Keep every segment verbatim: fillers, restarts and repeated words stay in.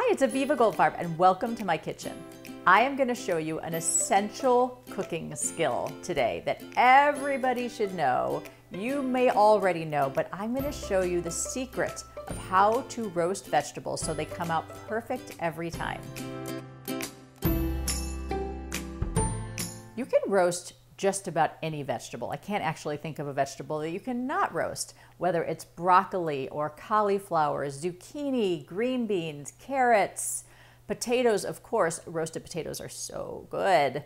Hi, it's Aviva Goldfarb and welcome to my kitchen. I am going to show you an essential cooking skill today that everybody should know. You may already know, but I'm going to show you the secret of how to roast vegetables so they come out perfect every time. You can roast just about any vegetable. I can't actually think of a vegetable that you cannot roast, whether it's broccoli or cauliflower, zucchini, green beans, carrots, potatoes, of course. Roasted potatoes are so good.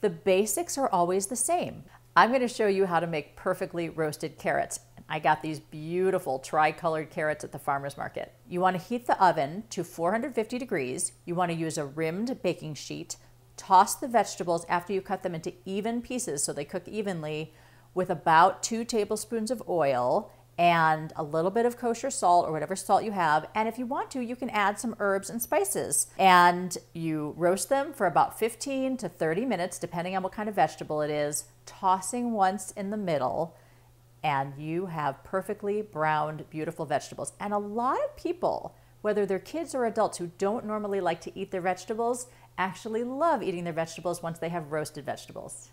The basics are always the same. I'm going to show you how to make perfectly roasted carrots. I got these beautiful tri-colored carrots at the farmer's market. You want to heat the oven to four hundred fifty degrees. You want to use a rimmed baking sheet. Toss the vegetables after you cut them into even pieces so they cook evenly with about two tablespoons of oil and a little bit of kosher salt or whatever salt you have. And if you want to, you can add some herbs and spices. And you roast them for about fifteen to thirty minutes, depending on what kind of vegetable it is, tossing once in the middle, and you have perfectly browned, beautiful vegetables. And a lot of people, whether they're kids or adults who don't normally like to eat their vegetables, actually love eating their vegetables once they have roasted vegetables.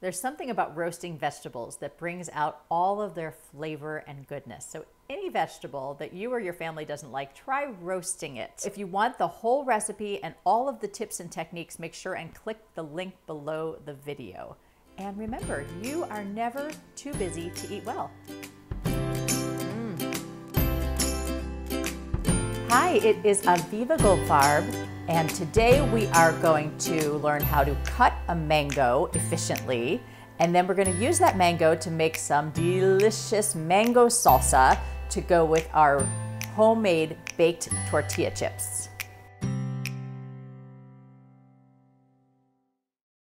There's something about roasting vegetables that brings out all of their flavor and goodness. So any vegetable that you or your family doesn't like, try roasting it. If you want the whole recipe and all of the tips and techniques, make sure and click the link below the video. And remember, you are never too busy to eat well. Hi, it is Aviva Goldfarb, and today we are going to learn how to cut a mango efficiently, and then we're going to use that mango to make some delicious mango salsa to go with our homemade baked tortilla chips.